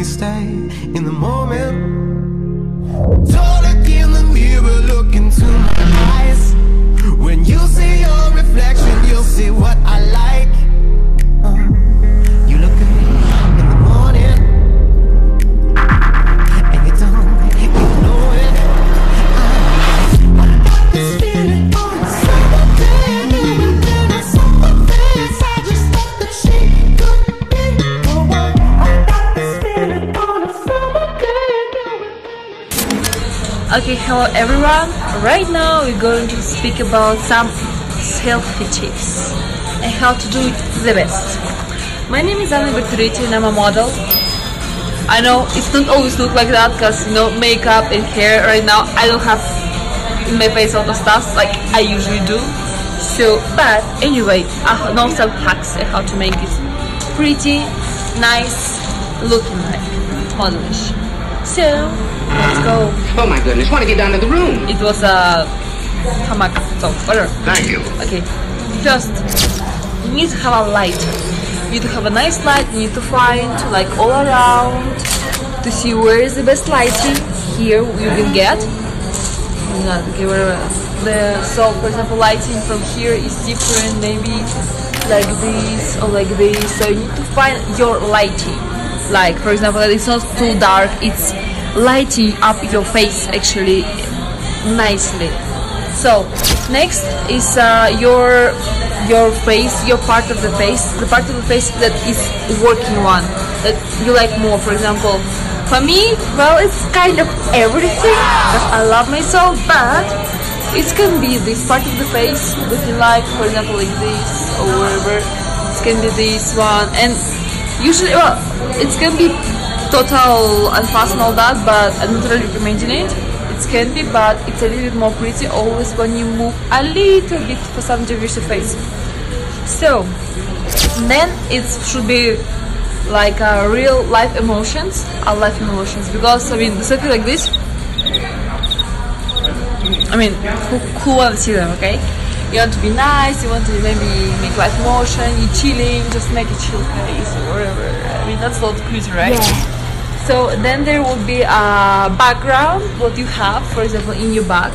me stay in the moment. Don't look in the mirror, look into my eyes. When you see your reflection, you'll see what I like. You look at me in the morning, and you don't ignore it. I got this feeling on something, and something inside your stuff that she could be. I got this feeling on something. Okay, hello everyone. Right now we're going to speak about some healthy tips and how to do it the best. My name is Anna Bertulite and I'm a model. I know it's not always look like that because, you know, makeup and hair right now I don't have in my face all the stuff like I usually do. So, but anyway, I know some hacks and how to make it pretty, nice, looking like modelish. So, let's go. Oh my goodness, want to get down to the room? It was a hammock, so whatever. Thank you. Okay, first, you need to have a light. You need to have a nice light, you need to find like all around to see where is the best lighting. Here you can get, not okay, whatever. The, so, for example, lighting from here is different, maybe like this or like this. So, you need to find your lighting. Like, for example, it's not too dark, it's lighting up your face actually nicely. So next is your face, your part of the face, the part of the face that is working one that you like more. For example, for me, well, it's kind of everything because I love myself, but it can be this part of the face that you like, for example, like this or wherever. It can be this one, and usually, well, it can be total and fast and all that, but I'm not really recommending it. It can be, but it's a little bit more pretty always when you move a little bit for some degrees of face. So, then it should be like a real life emotions, our life emotions, because I mean, something like this, I mean, who wants to see them, okay? You want to be nice, you want to maybe make light motion, you're chilling, just make a chill face or whatever. I mean, that's not crazy, right? Yeah. So then there would be a background, what you have, for example, in your back.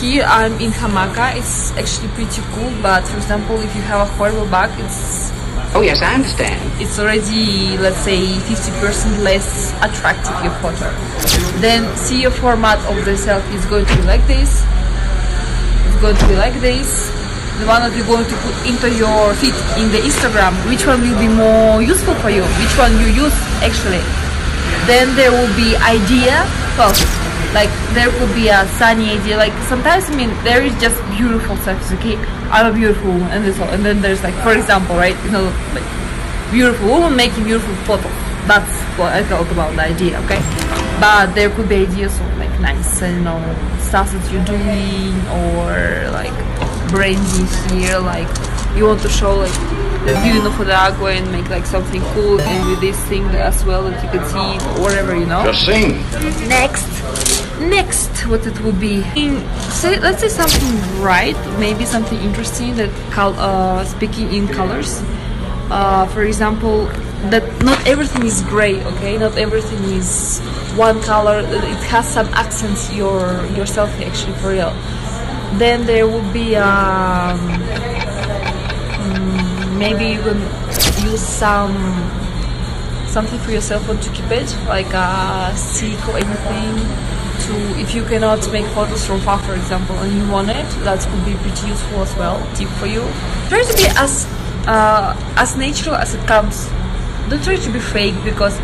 Here I'm in hamaka, it's actually pretty cool, but for example, if you have a horrible back, it's... Oh yes, I understand. It's already, let's say, 50% less attractive, your photo. Then see your format of the self is going to be like this. Going to be like this, the one that you're going to put into your feed in the Instagram, which one will be more useful for you, which one you use actually. Then there will be idea, well, like there could be a sunny idea, like sometimes, I mean, there is just beautiful surface, okay, I'm a beautiful woman and this all, and then there's like, for example, right, you know, like beautiful woman making beautiful photos. That's what I thought about the idea, okay? But there could be ideas of like nice, you know, stuff that you're doing, or like branding here, like you want to show like the beauty of the aqua and make like something cool and with this thing as well that you can see, or whatever, you know? Just sing! Next, what it would be. Say, let's say something bright, maybe something interesting that speaking in colors. For example, that not everything is gray, okay? Not everything is one color. It has some accents. Yourself actually for real. Then there would be maybe you can use something for yourself or to keep it, like a stick or anything. To if you cannot make photos from far, for example, and you want it, that could be pretty useful as well. Tip for you. Try to be as natural as it comes. Don't try to be fake because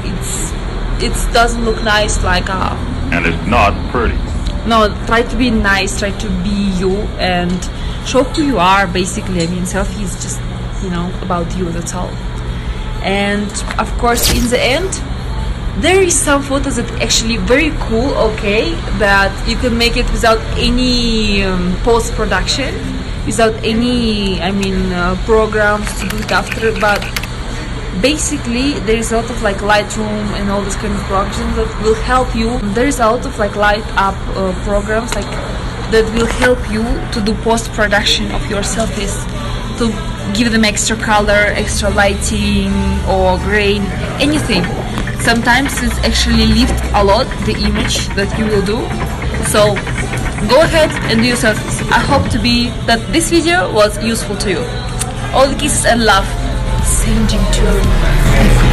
it doesn't look nice like a... And it's not pretty. No, try to be nice, try to be you and show who you are basically. I mean, selfie is just, you know, about you, that's all. And of course, in the end, there is some photos that actually very cool, okay, that you can make it without any post-production, without any, I mean, programs to do it after, but basically there is a lot of like Lightroom and all this kind of programs that will help you. There is a lot of like light up programs like that will help you to do post-production of your selfies, to give them extra color, extra lighting or grain, anything. Sometimes it actually lifts a lot the image that you will do. So go ahead and do your selfies. I hope to be that this video was useful to you. All the kisses and love. Sending to you.